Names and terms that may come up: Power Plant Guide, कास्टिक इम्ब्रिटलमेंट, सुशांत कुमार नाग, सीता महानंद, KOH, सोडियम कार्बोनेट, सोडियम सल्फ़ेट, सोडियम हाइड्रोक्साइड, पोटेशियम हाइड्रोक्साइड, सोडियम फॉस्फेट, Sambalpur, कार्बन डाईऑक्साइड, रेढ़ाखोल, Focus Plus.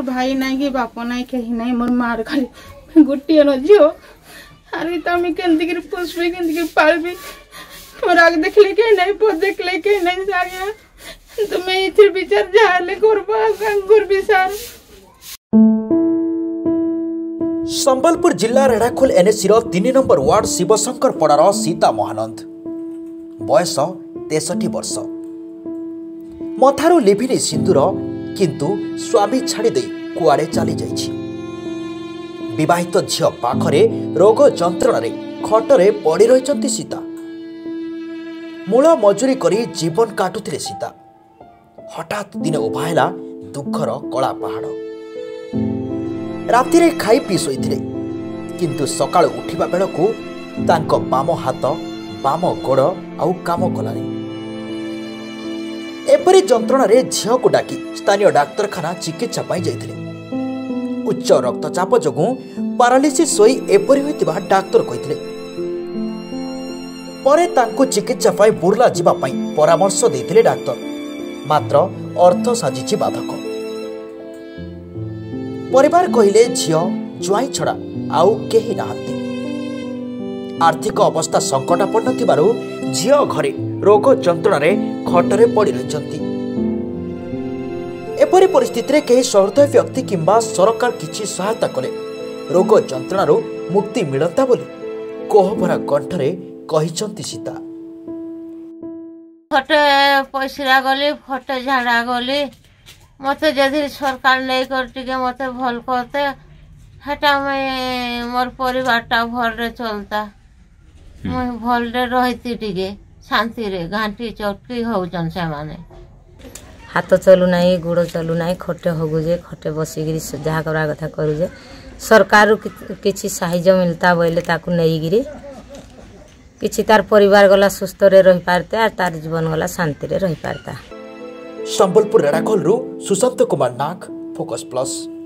मोर भाई ना कि बाप ना कहीं ना मोर मार खाली गोटे न झील आरे तुम के पोषबी के पालबी मोर आग देखले कहीं ना पद देखले कहीं ना सारे तुम्हें ये विचार जहाँ करबी सार। संबलपुर जिला रेढ़ाखोल एनएससी 3 नंबर वार्ड शिवशंकर पड़ार सीता महानंद बयस 63 वर्ष मथारू लिभिनी सिंदूर किंतु स्वामी छाड़ी दे कुआड़े चली जाहित झील पाखरे रोग जंत्रणा खटरे पड़ रही सीता मूल मजूरी करी जीवन काटुले सीता हठात दिन उभाला दुखर कला पहाड़ राति खाई पी शोले किंतु सकाल उठा बेलू तांको बाम हाथ बाम गोड़ आउ काम कलानी एपरी जंत्रणा झील को डाकी स्थानीय डाक्तखाना चिकित्सा पाई जाइथिले। उच्च रक्तचाप जगु पारालिसिस होई एपरी होइतिबा डाक्तर कहिथिले। परे तांको चिकित्सा पाई बुर्ला जीवा पाई परामर्श देथिले डाक्तर मात्र अर्थ साजिछि बाधक परिवार कहिले झियो जुआई छड़ा आउ केही नाहंती आर्थिक अवस्था संकटापन्न थिबारु झियो घरे रोग जंत्रणा खटरे पड़ी रहिसंती। एपरि परिस्थिति रे केही सहृदय व्यक्ति किंबा सरकार किछि सहायता कले रोग जंत्रणारु मुक्ति मिलता बोली कोहभरा कंठरे कहिसंती सीता। फटे पैसा गले फटे झाड़ा गले मत जदि सरकार नहीं कर मत भल करते हेटा मुई मोर परिवार भल चलता मुई भल रही टी शांति रे घाटी चटकी होचन से माने हाथ चलूना गोड़ चलूना खटे हगुजे खटे बसिकी जहाँ करा कथा करूजे सरकार किसी साहित्य मिलता बोले ताकू नहींगिरी किसी तार परिवार गला सुस्थ रे रही पारते और तार जीवन गला शांति रे रही पारता। Sambalpur रेढ़ाखोल सुशांत कुमार नाग focus plus.